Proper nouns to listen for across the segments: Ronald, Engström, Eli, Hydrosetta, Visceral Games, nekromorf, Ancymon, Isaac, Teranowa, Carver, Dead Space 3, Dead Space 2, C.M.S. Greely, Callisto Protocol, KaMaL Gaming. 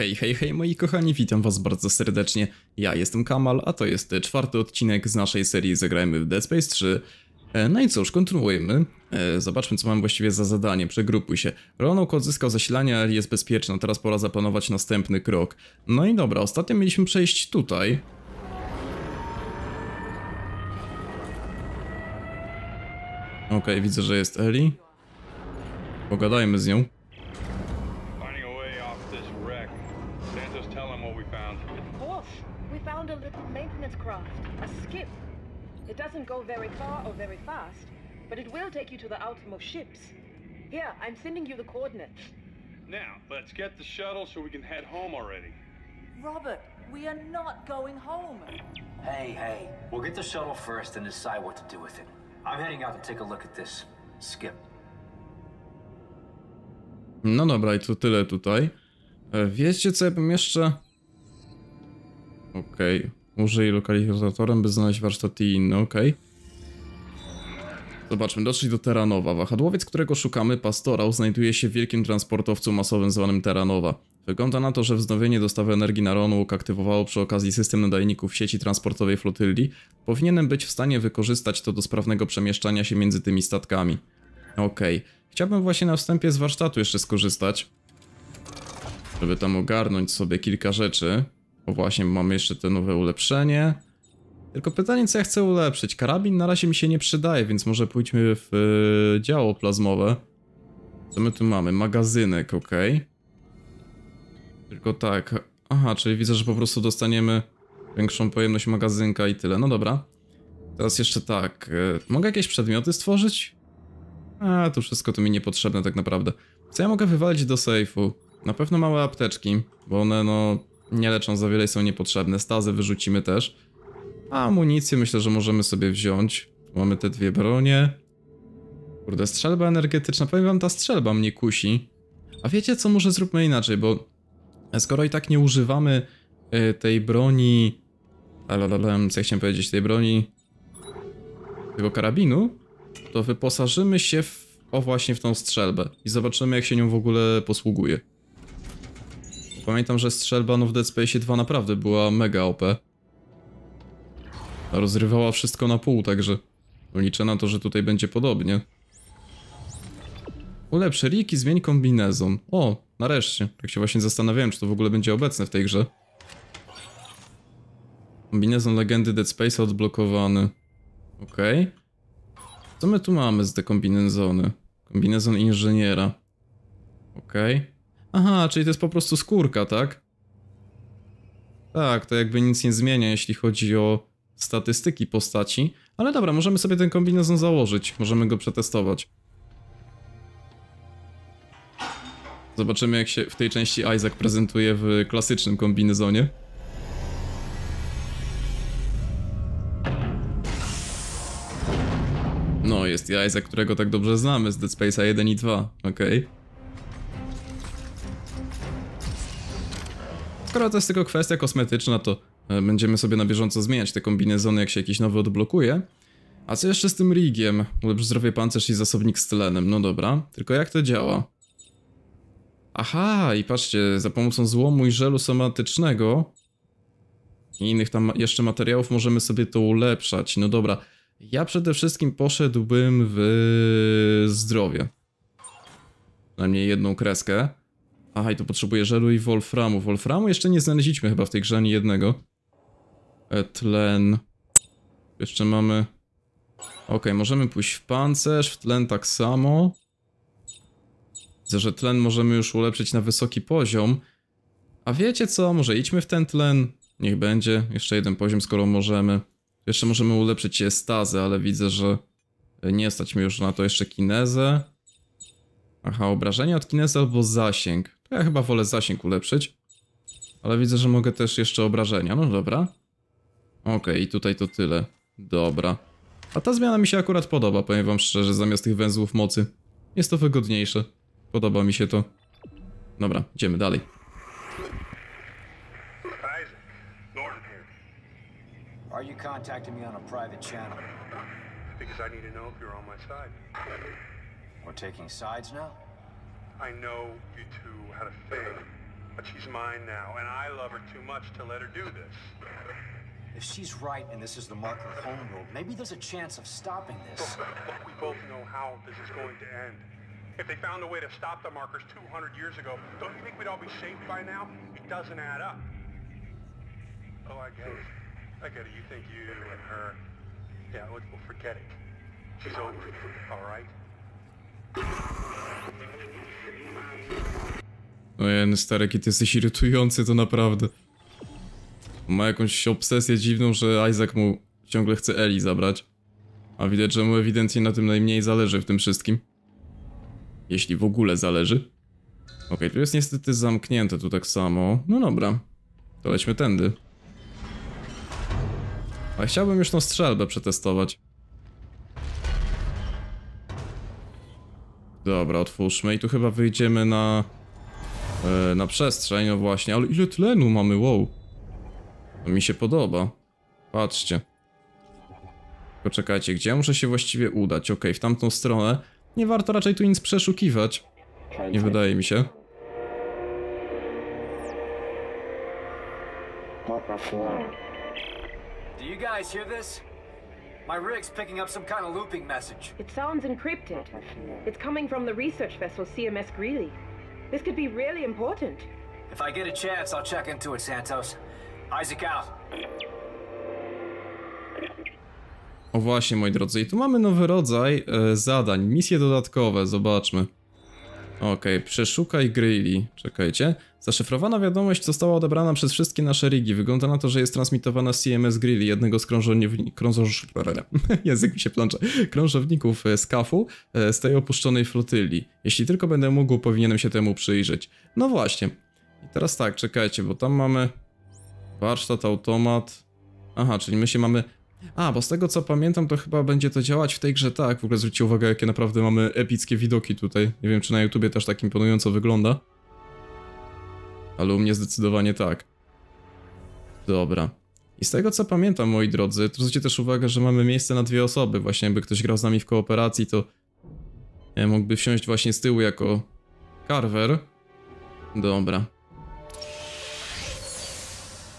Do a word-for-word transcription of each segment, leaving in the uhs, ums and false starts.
Hej, hej, hej moi kochani, witam was bardzo serdecznie. Ja jestem Kamal, a to jest czwarty odcinek z naszej serii Zagrajmy w Dead Space trzy. No i cóż, kontynuujemy. Zobaczmy, co mam właściwie za zadanie. Przegrupuj się. Ronald odzyskał zasilanie, ale jest bezpieczna. Teraz pora zaplanować następny krok. No i dobra, ostatnio mieliśmy przejść tutaj. Okej, okay, widzę, że jest Eli. Pogadajmy z nią. No dobra, i to tyle tutaj. Wiecie, co ja bym jeszcze... Okej. Okay. Użyj lokalizatorem, by znaleźć warsztaty i inne, okej. Okay. Zobaczmy, doszli do Teranowa. Wahadłowiec, którego szukamy, pastorał, znajduje się w wielkim transportowcu masowym zwanym Teranowa. Wygląda na to, że wznowienie dostawy energii na Ronald aktywowało przy okazji system nadajników sieci transportowej flotyli. Powinienem być w stanie wykorzystać to do sprawnego przemieszczania się między tymi statkami. Okej. Okay. Chciałbym właśnie na wstępie z warsztatu jeszcze skorzystać, żeby tam ogarnąć sobie kilka rzeczy. O właśnie, mamy jeszcze te nowe ulepszenie. Tylko pytanie, co ja chcę ulepszyć? Karabin na razie mi się nie przydaje, więc może pójdźmy w yy, działo plazmowe. Co my tu mamy? Magazynek, ok. Tylko tak. Aha, czyli widzę, że po prostu dostaniemy większą pojemność magazynka i tyle. No dobra. Teraz jeszcze tak. Yy, mogę jakieś przedmioty stworzyć? A, to wszystko to mi niepotrzebne tak naprawdę. Co ja mogę wywalić do sejfu? Na pewno małe apteczki, bo one no... nie leczą za wiele i są niepotrzebne. Stazy wyrzucimy też. A amunicję myślę, że możemy sobie wziąć. Mamy te dwie bronie. Kurde, strzelba energetyczna. Powiem wam, ta strzelba mnie kusi. A wiecie co? Może zróbmy inaczej, bo skoro i tak nie używamy y, tej broni... Alalala, co ja chciałem powiedzieć? Tej broni... tego karabinu, to wyposażymy się w... o właśnie w tą strzelbę. I zobaczymy, jak się nią w ogóle posługuje. Pamiętam, że strzelba no w Dead Space dwa naprawdę była mega O P. Rozrywała wszystko na pół, także liczę na to, że tutaj będzie podobnie. Ulepsz Riki, zmień kombinezon. O, nareszcie. Tak się właśnie zastanawiałem, czy to w ogóle będzie obecne w tej grze. Kombinezon legendy Dead Space odblokowany. Okej. Okay. Co my tu mamy z te kombinezony? Kombinezon inżyniera. Okej. Okay. Aha, czyli to jest po prostu skórka, tak? Tak, to jakby nic nie zmienia, jeśli chodzi o statystyki postaci. Ale dobra, możemy sobie ten kombinezon założyć. Możemy go przetestować. Zobaczymy, jak się w tej części Isaac prezentuje w klasycznym kombinezonie. No, jest i Isaac, którego tak dobrze znamy z Dead Space'a jeden i dwa, okej. Okay. Skoro to jest tylko kwestia kosmetyczna, to będziemy sobie na bieżąco zmieniać te kombinezony, jak się jakiś nowy odblokuje. A co jeszcze z tym rigiem? Ulepsz zdrowie, pancerz i zasobnik z tlenem. No dobra, tylko jak to działa? Aha, i patrzcie, za pomocą złomu i żelu somatycznego i innych tam jeszcze materiałów możemy sobie to ulepszać. No dobra, ja przede wszystkim poszedłbym w zdrowie. Najmniej jedną kreskę. Aha, i tu potrzebuję żelu i wolframu. Wolframu jeszcze nie znaleźliśmy chyba w tej grze ani jednego. E, tlen. Jeszcze mamy... Okej, okay, możemy pójść w pancerz, w tlen tak samo. Widzę, że tlen możemy już ulepszyć na wysoki poziom. A wiecie co? Może idźmy w ten tlen. Niech będzie. Jeszcze jeden poziom, skoro możemy. Jeszcze możemy ulepszyć stazę, ale widzę, że nie stać mi już na to. Jeszcze kinezę. Aha, obrażenia od kinezy albo zasięg. Ja chyba wolę zasięg ulepszyć. Ale widzę, że mogę też jeszcze obrażenia. No dobra. Okej, i tutaj to tyle. Dobra. A ta zmiana mi się akurat podoba, powiem wam szczerze, zamiast tych węzłów mocy. Jest to wygodniejsze. Podoba mi się to. Dobra, idziemy dalej. We're taking sides now? I know you two had a thing. but she's mine now, and I love her too much to let her do this. If she's right and this is the marker home road, maybe there's a chance of stopping this. But we both know how this is going to end. If they found a way to stop the markers two hundred years ago, don't you think we'd all be safe by now? It doesn't add up. Oh, I get it. I get it. You think you and her... Yeah, we'll forget it. She's over it, all right? Ojej, stary, jaki ty jesteś irytujący, to naprawdę. Ma jakąś obsesję dziwną, że Isaac mu ciągle chce Eli zabrać. A widać, że mu ewidentnie na tym najmniej zależy w tym wszystkim. Jeśli w ogóle zależy. Ok, tu jest niestety zamknięte, tu tak samo. No dobra, to lećmy tędy. A chciałbym już tą strzelbę przetestować. Dobra, otwórzmy i tu chyba wyjdziemy na... Yy, na przestrzeń, no właśnie, ale ile tlenu mamy, wow. To mi się podoba. Patrzcie. Poczekajcie, gdzie ja muszę się właściwie udać? Okej, okay, w tamtą stronę. Nie warto raczej tu nic przeszukiwać. Nie wydaje mi się. Do you guys hear this? My rig's picking up some kind of looping message. It sounds encrypted. It's coming from the research vessel C M S Greely. This could be really important. If I get a chance, I'll check into it, Santos. Isaac out. O właśnie, moi drodzy, i tu mamy nowy rodzaj e, zadań, misje dodatkowe, zobaczmy. Okej, okay, przeszukaj Greely, czekajcie. Zaszyfrowana wiadomość została odebrana przez wszystkie nasze rigi. Wygląda na to, że jest transmitowana C M S Greely, jednego z krążowni... krążoż... Język mi się plącze. krążowników z kafu z tej opuszczonej flotyli. Jeśli tylko będę mógł, powinienem się temu przyjrzeć. No właśnie. I teraz tak, czekajcie, bo tam mamy warsztat, automat. Aha, czyli my się mamy... A, bo z tego co pamiętam, to chyba będzie to działać w tej grze tak. W ogóle zwróćcie uwagę, jakie naprawdę mamy epickie widoki tutaj. Nie wiem, czy na YouTubie też tak imponująco wygląda. Ale u mnie zdecydowanie tak. Dobra. I z tego co pamiętam, moi drodzy, zwróćcie też uwagę, że mamy miejsce na dwie osoby. Właśnie jakby ktoś grał z nami w kooperacji, to mógłby wsiąść właśnie z tyłu jako Carver. Dobra.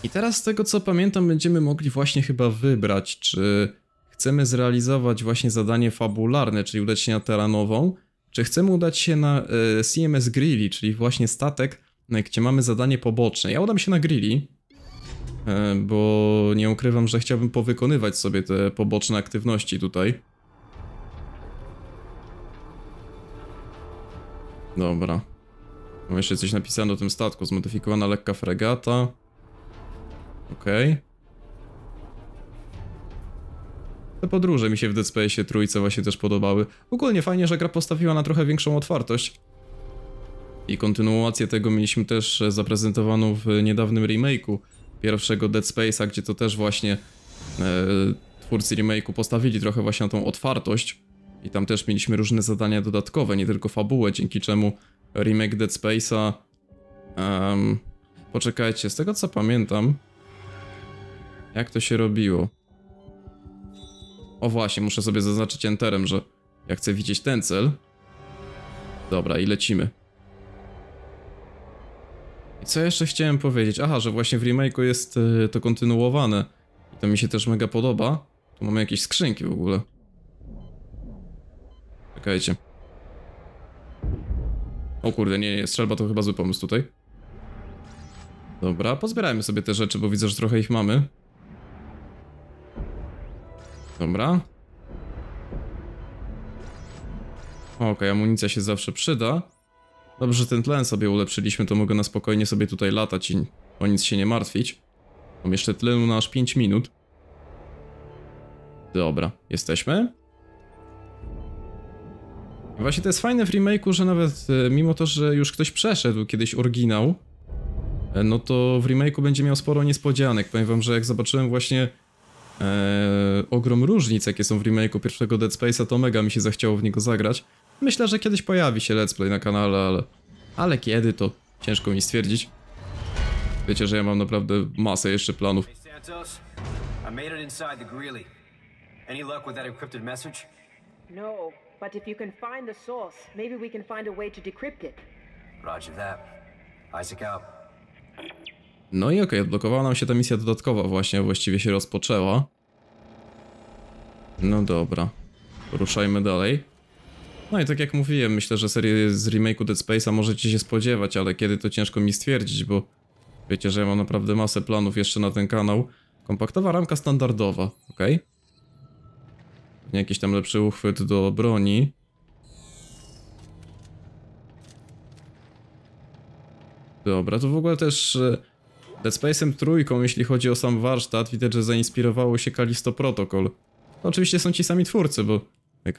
I teraz z tego co pamiętam, będziemy mogli właśnie chyba wybrać, czy chcemy zrealizować właśnie zadanie fabularne, czyli udać się na Teranową, czy chcemy udać się na y, C M S Greely, czyli właśnie statek, gdzie mamy zadanie poboczne. Ja udam się na Greely, y, bo nie ukrywam, że chciałbym powykonywać sobie te poboczne aktywności tutaj. Dobra. Mam jeszcze coś napisane o tym statku, zmodyfikowana lekka fregata. Okej. Okay. Te podróże mi się w Dead Space trójce właśnie też podobały. Ogólnie fajnie, że gra postawiła na trochę większą otwartość. I kontynuację tego mieliśmy też zaprezentowaną w niedawnym remake'u pierwszego Dead Space'a, gdzie to też właśnie e, twórcy remake'u postawili trochę właśnie na tą otwartość. I tam też mieliśmy różne zadania dodatkowe, nie tylko fabułę, dzięki czemu remake Dead Space'a... Um, poczekajcie, z tego co pamiętam... Jak to się robiło? O właśnie, muszę sobie zaznaczyć enterem, że ja chcę widzieć ten cel. Dobra, i lecimy. I co jeszcze chciałem powiedzieć? Aha, że właśnie w remake'u jest to kontynuowane. I to mi się też mega podoba. Tu mamy jakieś skrzynki w ogóle. Czekajcie. O kurde, nie, nie, strzelba to chyba zły pomysł tutaj. Dobra, pozbierajmy sobie te rzeczy, bo widzę, że trochę ich mamy. Dobra. Okej, okay, amunicja się zawsze przyda. Dobrze, że ten tlen sobie ulepszyliśmy, to mogę na spokojnie sobie tutaj latać i o nic się nie martwić. Mam jeszcze tlenu na aż pięć minut. Dobra, jesteśmy. Właśnie to jest fajne w remake'u, że nawet mimo to, że już ktoś przeszedł kiedyś oryginał, no to w remake'u będzie miał sporo niespodzianek. Powiem wam, że jak zobaczyłem właśnie Eee, ogrom różnic, jakie są w remake'u pierwszego Dead Space'a, to mega mi się zachciało w niego zagrać. Myślę, że kiedyś pojawi się let's play na kanale, ale... Ale kiedy, to ciężko mi stwierdzić. Wiecie, że ja mam naprawdę masę jeszcze planów. No i okej, odblokowała nam się ta misja dodatkowa właśnie, właściwie się rozpoczęła. No dobra, ruszajmy dalej. No i tak jak mówiłem, myślę, że serię z remake'u Dead Space'a możecie się spodziewać, ale kiedy to ciężko mi stwierdzić, bo wiecie, że ja mam naprawdę masę planów jeszcze na ten kanał. Kompaktowa ramka standardowa, ok? Jakiś tam lepszy uchwyt do broni. Dobra, to w ogóle też Dead Space'em trójką, jeśli chodzi o sam warsztat, widać, że zainspirowało się Callisto Protocol. No, oczywiście są ci sami twórcy, bo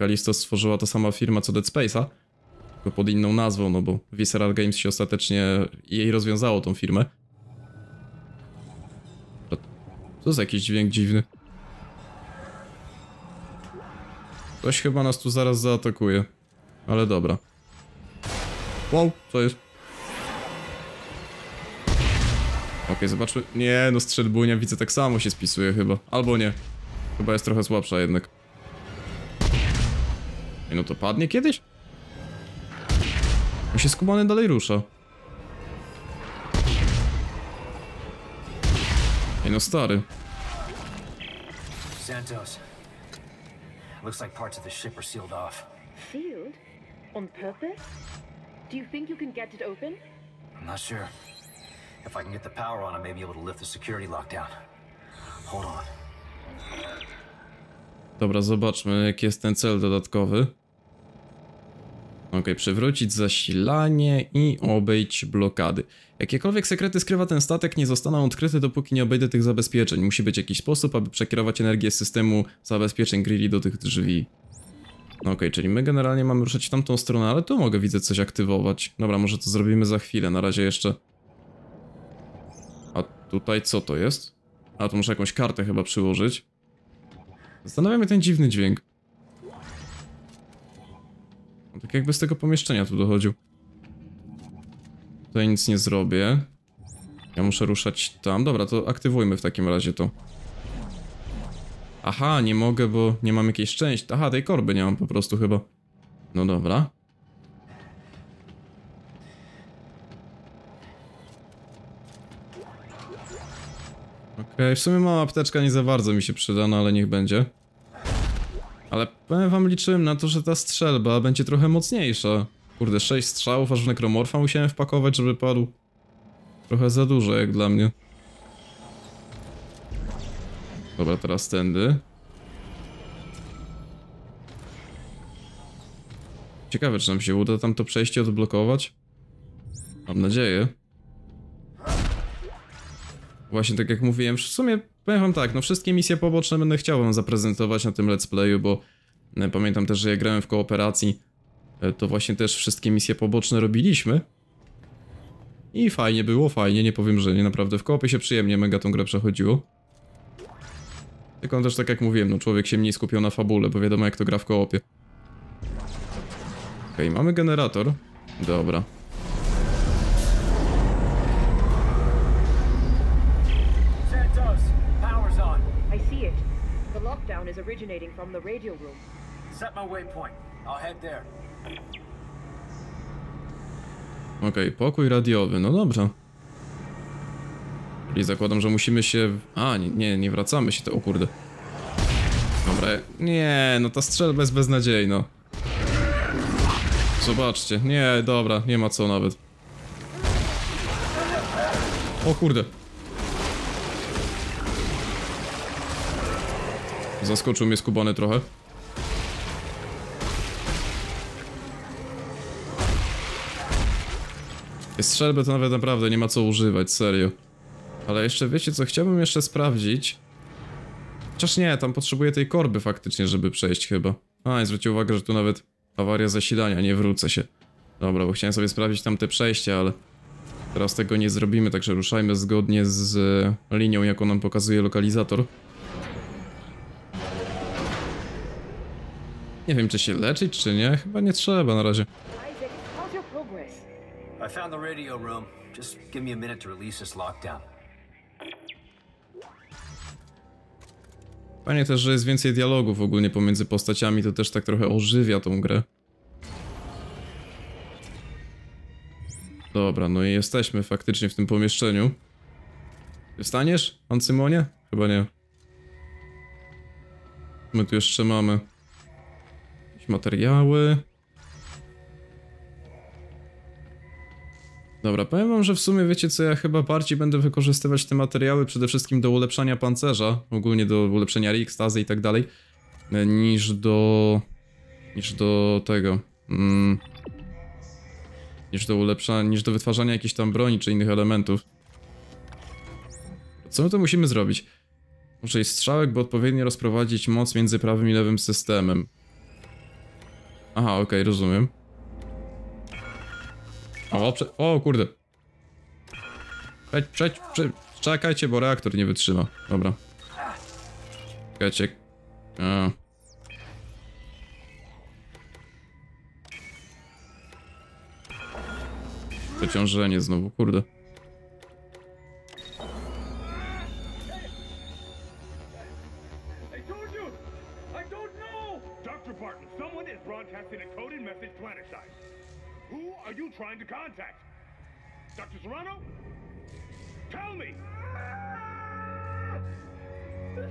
Callisto stworzyła ta sama firma co Dead Space'a, tylko pod inną nazwą, no bo Visceral Games się ostatecznie jej rozwiązało tą firmę. Co za jakiś dźwięk dziwny. Ktoś chyba nas tu zaraz zaatakuje, ale dobra. Wow, co jest? Okej, okay, zobaczmy. Nie, no strzelbunia, widzę, tak samo się spisuje chyba. Albo nie. Chyba jest trochę słabsza jednak. I no to padnie kiedyś? On się skubany dalej rusza. I no stary. Santos. Looks like parts of the ship are sealed off. Sealed? On purpose? Do you think you can get it open? I'm not sure. If I can get the power on, I may be able to lift the security lockdown. Hold on. Dobra, zobaczmy, jaki jest ten cel dodatkowy. Okej, okay, przywrócić zasilanie i obejść blokady. Jakiekolwiek sekrety skrywa ten statek, nie zostaną odkryte, dopóki nie obejdę tych zabezpieczeń. Musi być jakiś sposób, aby przekierować energię z systemu zabezpieczeń Greely do tych drzwi. Okej, okay, czyli my generalnie mamy ruszać w tamtą stronę, ale tu mogę, widzę, coś aktywować. Dobra, może to zrobimy za chwilę, na razie jeszcze... A tutaj co to jest? A to muszę jakąś kartę chyba przyłożyć. Zastanawia mnie ten dziwny dźwięk. Tak jakby z tego pomieszczenia tu dochodził. Tutaj nic nie zrobię. Ja muszę ruszać tam. Dobra, to aktywujmy w takim razie to. Aha, nie mogę, bo nie mam jakiejś części. Aha, tej korby nie mam po prostu chyba. No dobra. Okej, w sumie mała apteczka nie za bardzo mi się przyda, no ale niech będzie. Ale powiem wam, liczyłem na to, że ta strzelba będzie trochę mocniejsza. Kurde, sześć strzałów, aż w nekromorfa musiałem wpakować, żeby padł. Trochę za dużo jak dla mnie. Dobra, teraz tędy. Ciekawe, czy nam się uda tam to przejście odblokować. Mam nadzieję. Właśnie tak jak mówiłem, w sumie powiem wam tak, no wszystkie misje poboczne będę chciał wam zaprezentować na tym let's playu, bo pamiętam też, że jak grałem w kooperacji, to właśnie też wszystkie misje poboczne robiliśmy. I fajnie było, fajnie, nie powiem, że nie, naprawdę w koopie się przyjemnie mega tą grę przechodziło. Tylko też tak jak mówiłem, no człowiek się mniej skupiał na fabule, bo wiadomo jak to gra w koopie. Okej, okay, mamy generator. Dobra. Is originating from the radio room. Set my waypoint. I'll head there. Okej, pokój radiowy. No dobra. I zakładam, że musimy się... A, nie, nie, nie wracamy się to... O kurde. Dobra. Nie, no ta strzelba jest beznadziejna. Zobaczcie. Nie, dobra. Nie ma co nawet. O kurde. Zaskoczył mnie skubany trochę. Strzelby to nawet naprawdę nie ma co używać, serio. Ale jeszcze wiecie co, chciałbym jeszcze sprawdzić. Chociaż nie, tam potrzebuję tej korby faktycznie, żeby przejść chyba. A, i zwróćcie uwagę, że tu nawet awaria zasilania, nie wrócę się. Dobra, bo chciałem sobie sprawdzić tamte przejście, ale teraz tego nie zrobimy, także ruszajmy zgodnie z linią, jaką nam pokazuje lokalizator. Nie wiem, czy się leczyć, czy nie. Chyba nie trzeba na razie. Fajnie też, że jest więcej dialogów ogólnie pomiędzy postaciami, to też tak trochę ożywia tą grę. Dobra, no i jesteśmy faktycznie w tym pomieszczeniu. Wstaniesz, pan Symonie? Chyba nie. My tu jeszcze mamy jakieś materiały. Dobra, powiem wam, że w sumie wiecie co, ja chyba bardziej będę wykorzystywać te materiały przede wszystkim do ulepszania pancerza, ogólnie do ulepszenia rikstazy i tak dalej, niż do... niż do tego... Mm, niż do ulepszania, niż do wytwarzania jakichś tam broni czy innych elementów. Co my to musimy zrobić? Muszę jej strzałek, by odpowiednio rozprowadzić moc między prawym i lewym systemem. Aha, okej, okay, rozumiem. O, prze o kurde. Prze prze prze czekajcie, bo reaktor nie wytrzyma. Dobra. Czekajcie. A. Przeciążenie znowu, kurde. Trying to contact Doctor Serrano? Tell me!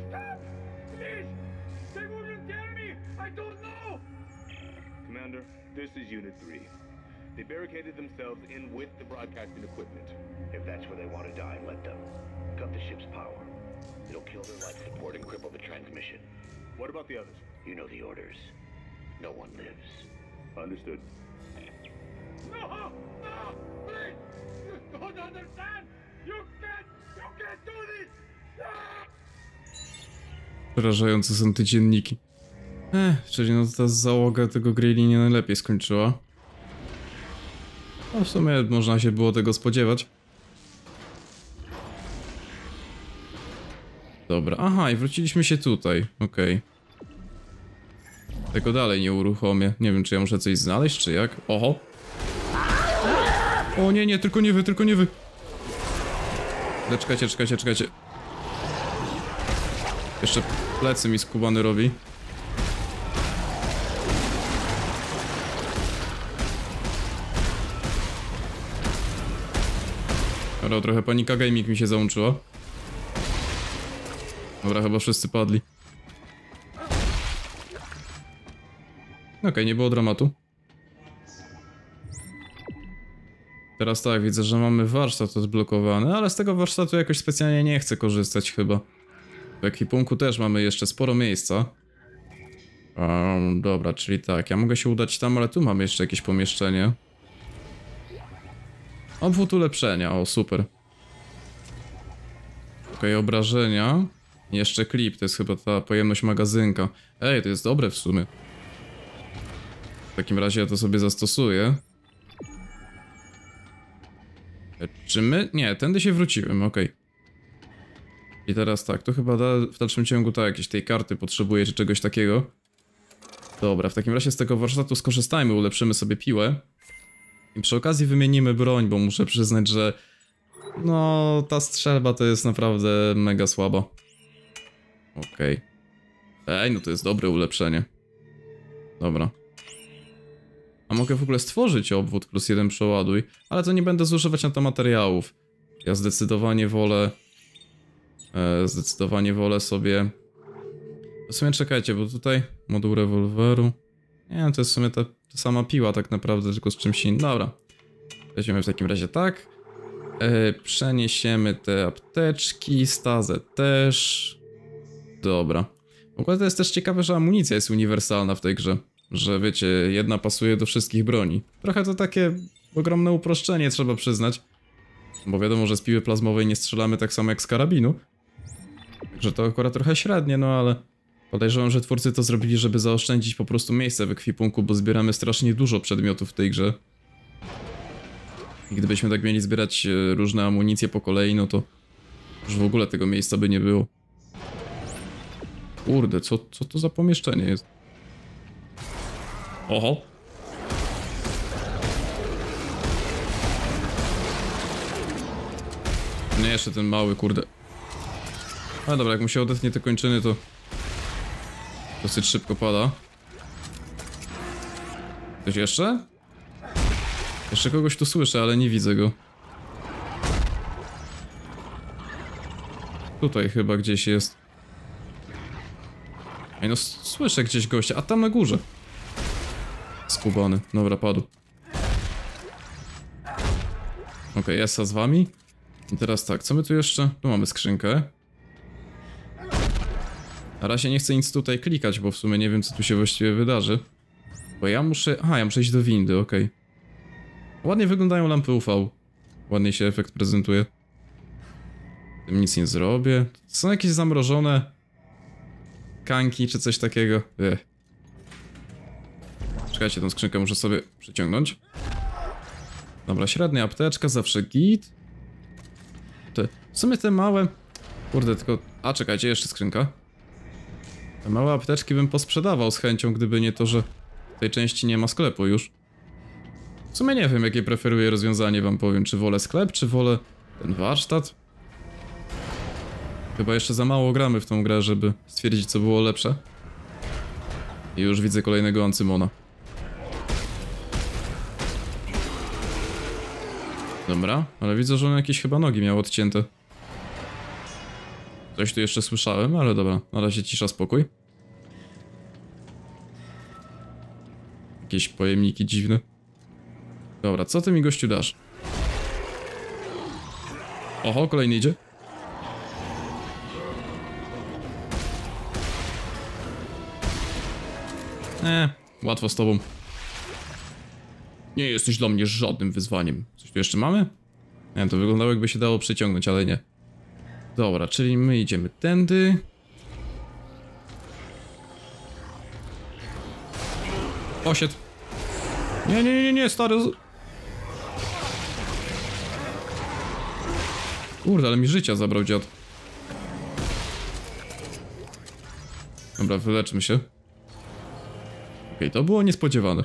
Stop! Please! They wouldn't tell me! I don't know! Commander, this is Unit three. They barricaded themselves in with the broadcasting equipment. If that's where they want to die, let them. Cut the ship's power. It'll kill their life support and cripple the transmission. What about the others? You know the orders. No one lives. Understood. No! No! Please! You don't understand! You can't! You can't do this! Przerażające są te dzienniki. Ech, czyli no ta załoga tego Greely nie najlepiej skończyła. No w sumie można się było tego spodziewać. Dobra, aha, i wróciliśmy się tutaj, okej. Okay. Tego dalej nie uruchomię. Nie wiem, czy ja muszę coś znaleźć, czy jak? Oho! O nie, nie, tylko nie wy, tylko nie wy. Czekajcie, czekajcie, czekajcie. Jeszcze plecy mi skubany robi. Dobra, trochę panika gaming mi się załączyła. Dobra, chyba wszyscy padli. Okej, okay, nie było dramatu. Teraz tak, widzę, że mamy warsztat odblokowany, ale z tego warsztatu jakoś specjalnie nie chcę korzystać chyba. W ekwipunku też mamy jeszcze sporo miejsca. Um, dobra, czyli tak, ja mogę się udać tam, ale tu mamy jeszcze jakieś pomieszczenie. Obwód ulepszenia, o super. Okej, obrażenia. Jeszcze klip, to jest chyba ta pojemność magazynka. Ej, to jest dobre w sumie. W takim razie ja to sobie zastosuję. Czy my? Nie, tędy się wróciłem, okej. Okay. I teraz tak, to chyba da, w dalszym ciągu tak, jakieś tej karty potrzebuję, czy czegoś takiego. Dobra, w takim razie z tego warsztatu skorzystajmy, ulepszymy sobie piłę. I przy okazji wymienimy broń, bo muszę przyznać, że... No, ta strzelba to jest naprawdę mega słaba. Okej. Okay. Ej, no to jest dobre ulepszenie. Dobra. A mogę w ogóle stworzyć obwód plus jeden przeładuj, ale to nie będę zużywać na to materiałów. Ja zdecydowanie wolę... E, zdecydowanie wolę sobie... W sumie czekajcie, bo tutaj moduł rewolweru... Nie, to jest w sumie ta, ta sama piła tak naprawdę, tylko z czymś innym. Dobra. Weźmiemy w takim razie tak. E, przeniesiemy te apteczki, stazę też. Dobra. W ogóle to jest też ciekawe, że amunicja jest uniwersalna w tej grze. Że wiecie, jedna pasuje do wszystkich broni. Trochę to takie ogromne uproszczenie, trzeba przyznać. Bo wiadomo, że z piły plazmowej nie strzelamy tak samo jak z karabinu. Także to akurat trochę średnie, no ale... Podejrzewam, że twórcy to zrobili, żeby zaoszczędzić po prostu miejsce w ekwipunku, bo zbieramy strasznie dużo przedmiotów w tej grze. I gdybyśmy tak mieli zbierać różne amunicje po kolei, no to... Już w ogóle tego miejsca by nie było. Kurde, co, co to za pomieszczenie jest? Oho. Nie, jeszcze ten mały, kurde. Ale dobra, jak mu się odetnie te kończyny, to dosyć szybko pada. Ktoś jeszcze? Jeszcze kogoś tu słyszę, ale nie widzę go. Tutaj chyba gdzieś jest. Ej, no słyszę gdzieś gościa, a tam na górze. Skubany, dobra, padł. Okej, okay, jestem z wami. I teraz tak, co my tu jeszcze? Tu mamy skrzynkę. Na razie nie chcę nic tutaj klikać, bo w sumie nie wiem, co tu się właściwie wydarzy. Bo ja muszę... Aha, ja muszę iść do windy, okej. Okay. Ładnie wyglądają lampy U V. Ładnie się efekt prezentuje. Tym nic nie zrobię. Są jakieś zamrożone... kanki czy coś takiego. Ech. Czekajcie, tą skrzynkę muszę sobie przyciągnąć. Dobra, średnia apteczka, zawsze git. Te, w sumie te małe... Kurde, tylko... A, czekajcie, jeszcze skrzynka. Te małe apteczki bym posprzedawał z chęcią, gdyby nie to, że w tej części nie ma sklepu już. W sumie nie wiem, jakie preferuję rozwiązanie, wam powiem. Czy wolę sklep, czy wolę ten warsztat? Chyba jeszcze za mało gramy w tą grę, żeby stwierdzić, co było lepsze. I już widzę kolejnego Ancymona. Dobra, ale widzę, że on jakieś chyba nogi miał odcięte. Coś tu jeszcze słyszałem, ale dobra, na razie cisza, spokój. Jakieś pojemniki dziwne. Dobra, co ty mi, gościu, dasz? Oho, kolejny idzie. Eee, łatwo z tobą. Nie jesteś dla mnie żadnym wyzwaniem. Coś tu jeszcze mamy? Nie wiem, to wyglądało, jakby się dało przyciągnąć, ale nie. Dobra, czyli my idziemy tędy. Osiedl. Nie, nie, nie, nie, stary. Kurde, ale mi życia zabrał dziad. Dobra, wyleczmy się. Okej, to było niespodziewane.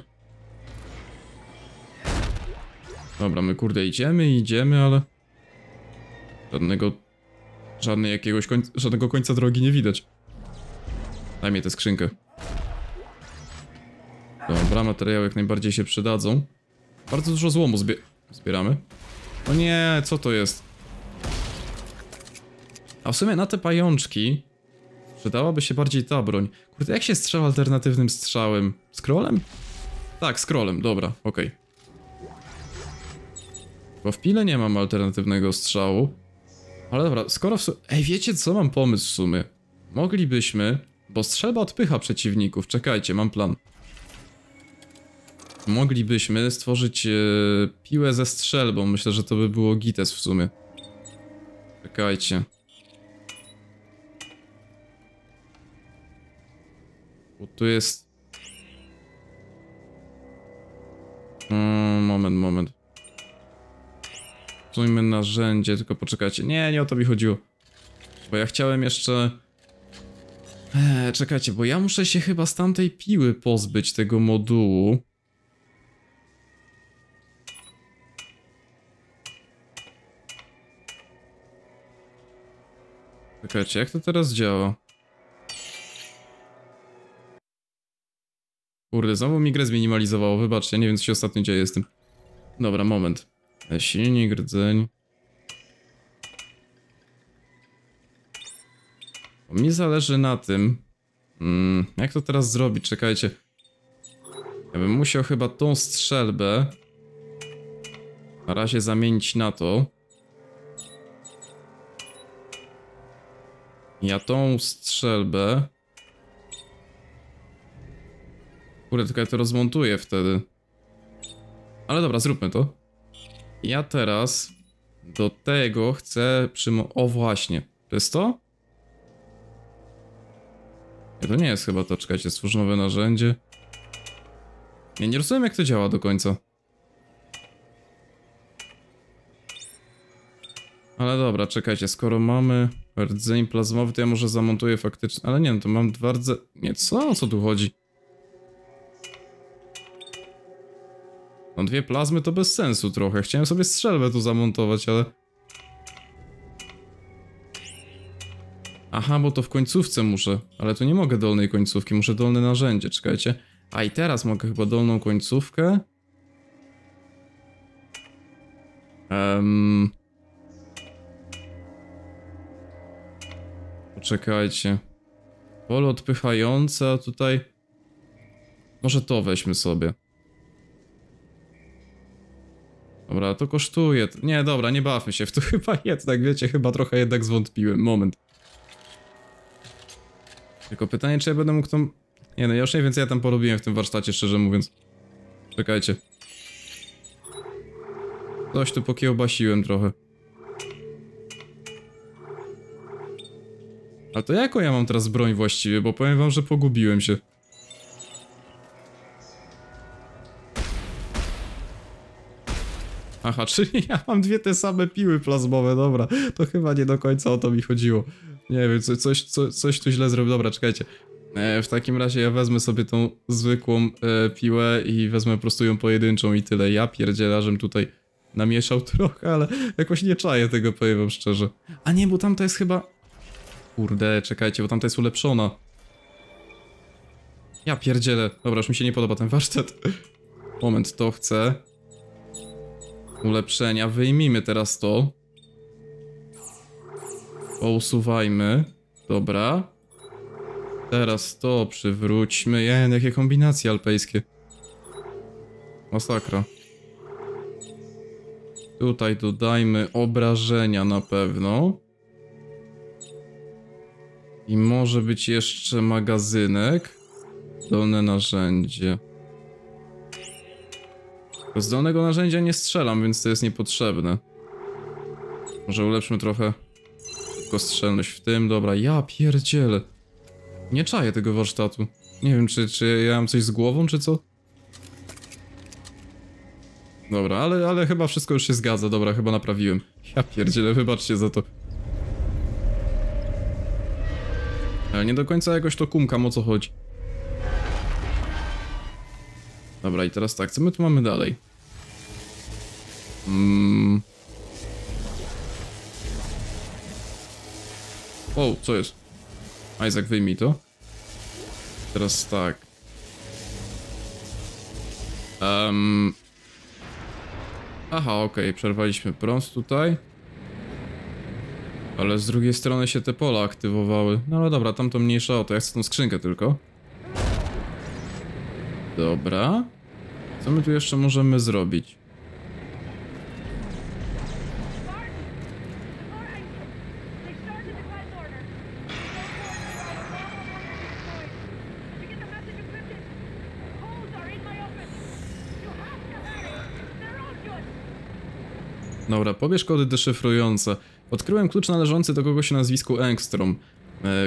Dobra, my kurde idziemy, idziemy, ale... Żadnego... Żadnej jakiegoś końca, żadnego końca drogi nie widać. Daj mi tę skrzynkę. Dobra, materiały jak najbardziej się przydadzą. Bardzo dużo złomu zbie zbieramy. O nie, co to jest? A w sumie na te pajączki... Przydałaby się bardziej ta broń. Kurde, jak się strzela alternatywnym strzałem? Scrollem? Tak, scrollem, dobra, okej. Bo w pile nie mam alternatywnego strzału. Ale dobra, skoro w sumie... Ej, wiecie co? Mam pomysł w sumie. Moglibyśmy... Bo strzelba odpycha przeciwników. Czekajcie, mam plan. Moglibyśmy stworzyć yy, piłę ze strzelbą. Myślę, że to by było gites w sumie. Czekajcie. Bo tu jest... Mm, moment, moment. Zróbmy narzędzie, tylko poczekajcie. Nie, nie o to mi chodziło. Bo ja chciałem jeszcze... Eee, czekajcie, bo ja muszę się chyba z tamtej piły pozbyć tego modułu. Czekajcie, jak to teraz działa? Kurde, znowu mi grę zminimalizowało, wybaczcie, nie wiem, co się ostatnio dzieje z tym. Dobra, moment. Silnik, rdzeń. Bo mi zależy na tym, mm, jak to teraz zrobić, czekajcie. Ja bym musiał chyba tą strzelbę na razie zamienić na to. Ja tą strzelbę... Kurde, tylko ja to rozmontuję wtedy. Ale dobra, zróbmy to. Ja teraz do tego chcę przymo... O właśnie, to jest to? Nie, to nie jest chyba to, czekajcie, stwórz nowe narzędzie. Nie, nie rozumiem, jak to działa do końca. Ale dobra, czekajcie, skoro mamy rdzeń plazmowy, to ja może zamontuję faktycznie... Ale nie wiem, to mam dwa rdze... Nie, co? O co tu chodzi? No dwie plazmy to bez sensu trochę. Chciałem sobie strzelbę tu zamontować, ale... Aha, bo to w końcówce muszę. Ale tu nie mogę dolnej końcówki, muszę dolne narzędzie, czekajcie. A i teraz mogę chyba dolną końcówkę. Um... Poczekajcie. Pole odpychające, a tutaj... Może to weźmy sobie. Dobra, to kosztuje... Nie, dobra, nie bawmy się w to chyba jednak, wiecie, chyba trochę jednak zwątpiłem. Moment. Tylko pytanie, czy ja będę mógł tam... Nie no, ja już nie wiem, co ja tam porobiłem w tym warsztacie, szczerze mówiąc. Czekajcie. Coś tu pokiełbasiłem trochę. A to jaką ja mam teraz broń właściwie, bo powiem wam, że pogubiłem się. Aha, czyli ja mam dwie te same piły plazmowe, dobra. To chyba nie do końca o to mi chodziło. Nie wiem, co, coś, co, coś tu źle zrobił. Dobra, czekajcie. E, w takim razie ja wezmę sobie tą zwykłą e, piłę i wezmę po prostu ją pojedynczą i tyle. Ja pierdzielarzem tutaj namieszał trochę, ale jakoś nie czaję tego, powiem wam szczerze. A nie, bo tamta jest chyba... Kurde, czekajcie, bo tamta jest ulepszona. Ja pierdzielę. Dobra, już mi się nie podoba ten warsztat. Moment, to chcę. Ulepszenia, wyjmijmy teraz to. Pousuwajmy. Dobra. Teraz to przywróćmy. Jen, jakie kombinacje alpejskie. Masakra. Tutaj dodajmy obrażenia na pewno. I może być jeszcze magazynek. Dolne narzędzie. Z dolnego narzędzia nie strzelam, więc to jest niepotrzebne. Może ulepszmy trochę tylko strzelność w tym. Dobra, ja pierdzielę. Nie czaję tego warsztatu. Nie wiem, czy, czy ja mam coś z głową, czy co? Dobra, ale, ale chyba wszystko już się zgadza. Dobra, chyba naprawiłem. Ja pierdzielę, wybaczcie za to. Ale nie do końca jakoś to kumkam, o co chodzi. Dobra, i teraz tak, co my tu mamy dalej? Mm. O, co jest? Isaac, wyjmij to. Teraz tak. Um. Aha, okej, okay, przerwaliśmy prąd tutaj. Ale z drugiej strony się te pola aktywowały. No ale dobra, tamto mniejsza o to, ja chcę tą skrzynkę tylko. Dobra. Co my tu jeszcze możemy zrobić? Dobra, pobierz kody deszyfrujące. Odkryłem klucz należący do kogoś o nazwisku Engström.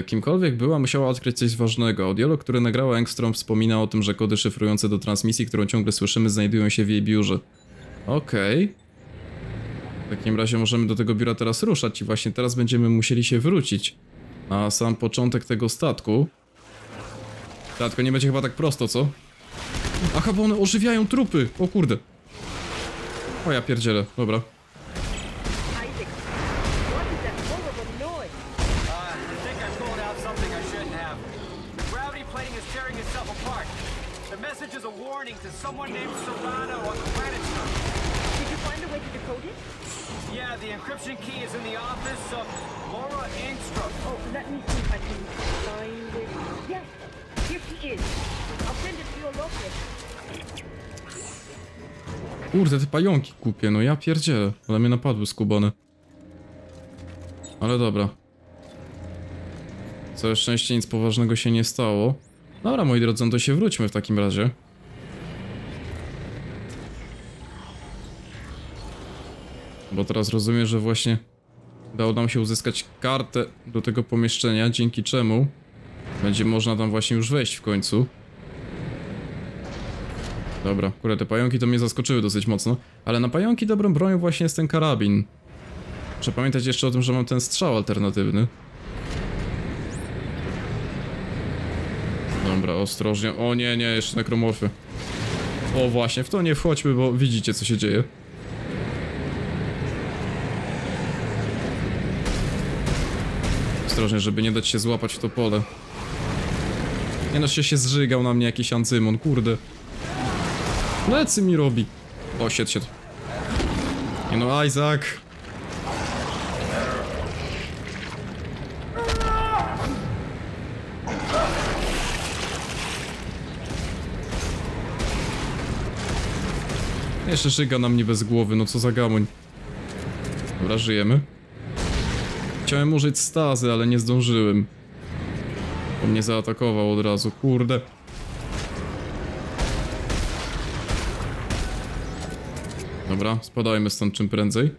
Kimkolwiek była, musiała odkryć coś ważnego. Audiolog, który nagrała Engström, wspomina o tym, że kody szyfrujące do transmisji, którą ciągle słyszymy, znajdują się w jej biurze. Okej. Okay. W takim razie możemy do tego biura teraz ruszać i właśnie teraz będziemy musieli się wrócić na sam początek tego statku. Statko nie będzie chyba tak prosto, co? Aha, bo one ożywiają trupy! O kurde. O ja pierdzielę, dobra. Kurde, te pająki kupię, no ja pierdzielę. Ale mnie napadły skubane. Ale dobra. Całe szczęście nic poważnego się nie stało. Dobra, moi drodzy, no to się wróćmy w takim razie. Bo teraz rozumiem, że właśnie udało nam się uzyskać kartę do tego pomieszczenia, dzięki czemu będzie można tam właśnie już wejść w końcu. Dobra, kurde, te pająki to mnie zaskoczyły dosyć mocno. Ale na pająki dobrą bronią właśnie jest ten karabin. Muszę pamiętać jeszcze o tym, że mam ten strzał alternatywny. Dobra, ostrożnie. O nie, nie, jeszcze nekromorfy. O właśnie, w to nie wchodźmy, bo widzicie, co się dzieje. Ostrożnie, żeby nie dać się złapać w to pole. Nie no, się, się zżygał na mnie jakiś ancymon, kurde. Plecy mi robi. O, siedź, siedź. Nie no, Isaac. Jeszcze szyga na mnie bez głowy, no co za gamoń. Dobra, żyjemy. Chciałem użyć stazy, ale nie zdążyłem. On mnie zaatakował od razu, kurde. Dobra, spadajmy stąd czym prędzej.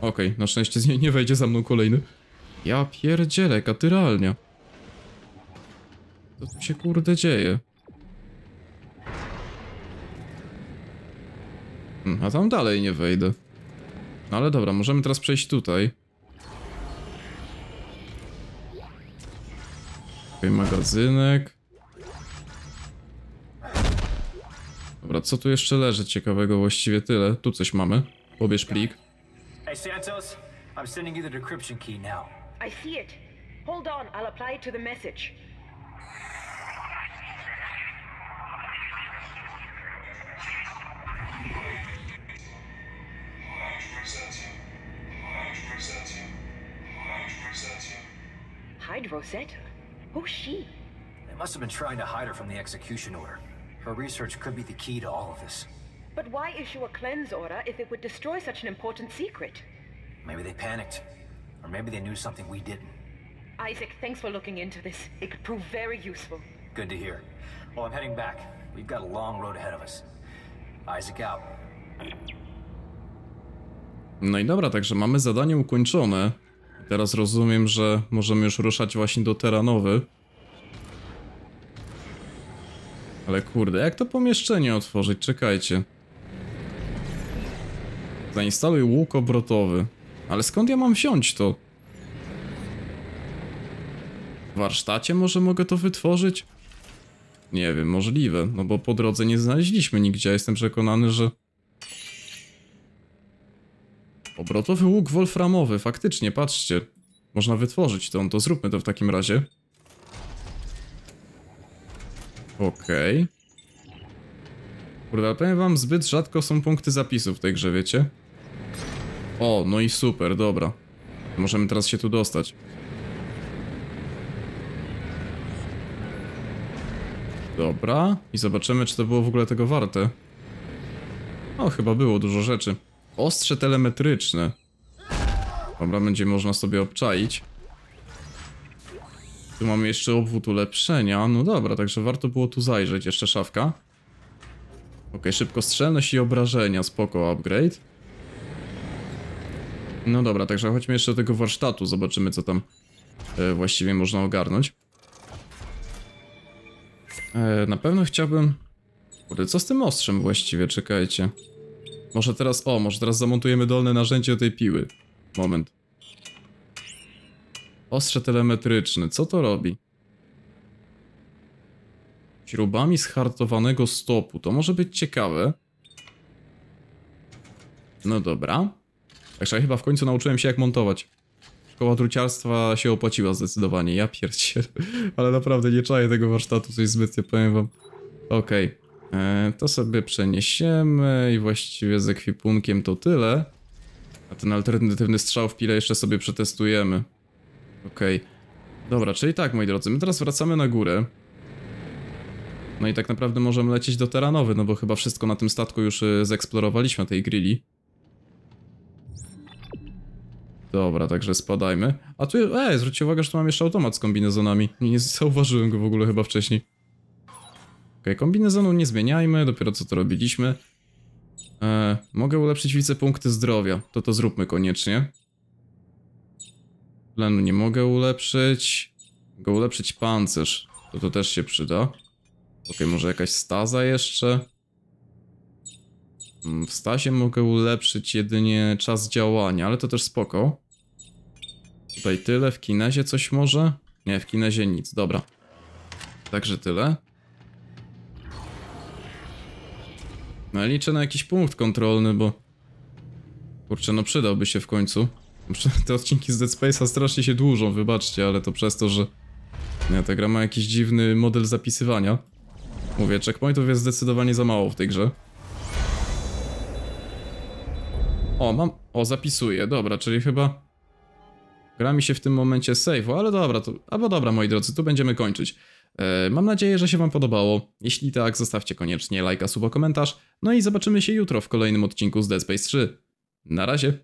Okej, okay, na szczęście z niej nie wejdzie za mną kolejny. Ja pierdzielę, katyralnia. Co tu się kurde dzieje? Hmm, a tam dalej nie wejdę. No ale dobra, możemy teraz przejść tutaj. Okej, okay, magazynek. Dobra, co tu jeszcze leży ciekawego? Właściwie tyle. Tu coś mamy. Pobierz plik. Hey Santos, I'm sending you the decryption key now. I see it. Hold on, I'll apply it to the message. Hydrosetta? Who's she? They must have been trying to hide her from the execution order. Her research could be the key to all of this. But why issue a cleanse order if it would destroy such an important secret? Maybe they panicked. Or maybe they knew something we didn't. Isaac, thanks for looking into this. It could prove very useful. Good to hear. Well, I'm heading back. We've got a long road ahead of us. Isaac out. No i dobra, także mamy zadanie ukończone. Teraz rozumiem, że możemy już ruszać właśnie do Teranowy. Ale kurde, jak to pomieszczenie otworzyć? Czekajcie. Zainstaluj łuk obrotowy. Ale skąd ja mam wziąć to? W warsztacie może mogę to wytworzyć? Nie wiem, możliwe. No bo po drodze nie znaleźliśmy nigdzie. Ja jestem przekonany, że... Obrotowy łuk wolframowy. Faktycznie, patrzcie. Można wytworzyć to. To zróbmy to w takim razie. Okej. Kurde, ale powiem wam, zbyt rzadko są punkty zapisu w tej grze, wiecie? O, no i super, dobra. Możemy teraz się tu dostać. Dobra. I zobaczymy, czy to było w ogóle tego warte. O, chyba było dużo rzeczy. Ostrze telemetryczne. Dobra, będzie można sobie obczaić. Tu mamy jeszcze obwód ulepszenia. No dobra, także warto było tu zajrzeć. Jeszcze szafka. Okej, szybkostrzelność i obrażenia. Spoko, upgrade. No dobra, także chodźmy jeszcze do tego warsztatu. Zobaczymy, co tam e, właściwie można ogarnąć. E, na pewno chciałbym... Kurde, co z tym ostrzem właściwie? Czekajcie. Może teraz... O, może teraz zamontujemy dolne narzędzie do tej piły. Moment. Ostrze telemetryczne. Co to robi? Śrubami zhartowanego stopu. To może być ciekawe. No dobra. Także ja chyba w końcu nauczyłem się, jak montować. Szkoła druciarstwa się opłaciła zdecydowanie. Ja pierdzielę. Ale naprawdę nie czaję tego warsztatu. Coś zbytnie, powiem wam. Okej. Eee, to sobie przeniesiemy. I właściwie z ekwipunkiem to tyle. A ten alternatywny strzał w pile jeszcze sobie przetestujemy. Okej. Okay. Dobra, czyli tak, moi drodzy, my teraz wracamy na górę. No i tak naprawdę możemy lecieć do Teranowy, no bo chyba wszystko na tym statku już zeksplorowaliśmy, tej Greely. Dobra, także spadajmy. A tu, e, zwróćcie uwagę, że tu mam jeszcze automat z kombinezonami. Nie zauważyłem go w ogóle chyba wcześniej. Okej, okay, kombinezonu nie zmieniajmy, dopiero co to robiliśmy. E, mogę ulepszyć wicepunkty zdrowia, to to zróbmy koniecznie. Planu nie mogę ulepszyć. Mogę ulepszyć pancerz. To to też się przyda. Okej, okay, może jakaś staza jeszcze. W stazie mogę ulepszyć jedynie czas działania, ale to też spoko. Tutaj tyle. W kinezie coś może? Nie, w kinezie nic. Dobra. Także tyle. No liczę na jakiś punkt kontrolny, bo... Kurczę, no przydałby się w końcu. Te odcinki z Dead Space'a strasznie się dłużą, wybaczcie, ale to przez to, że nie, ta gra ma jakiś dziwny model zapisywania. Mówię, checkpointów jest zdecydowanie za mało w tej grze. O, mam... O, zapisuję, dobra, czyli chyba... Gra mi się w tym momencie save'u, ale dobra, to... Albo dobra, moi drodzy, tu będziemy kończyć. Mam nadzieję, że się wam podobało. Jeśli tak, zostawcie koniecznie lajka, suba, komentarz. No i zobaczymy się jutro w kolejnym odcinku z Dead Space trzy. Na razie!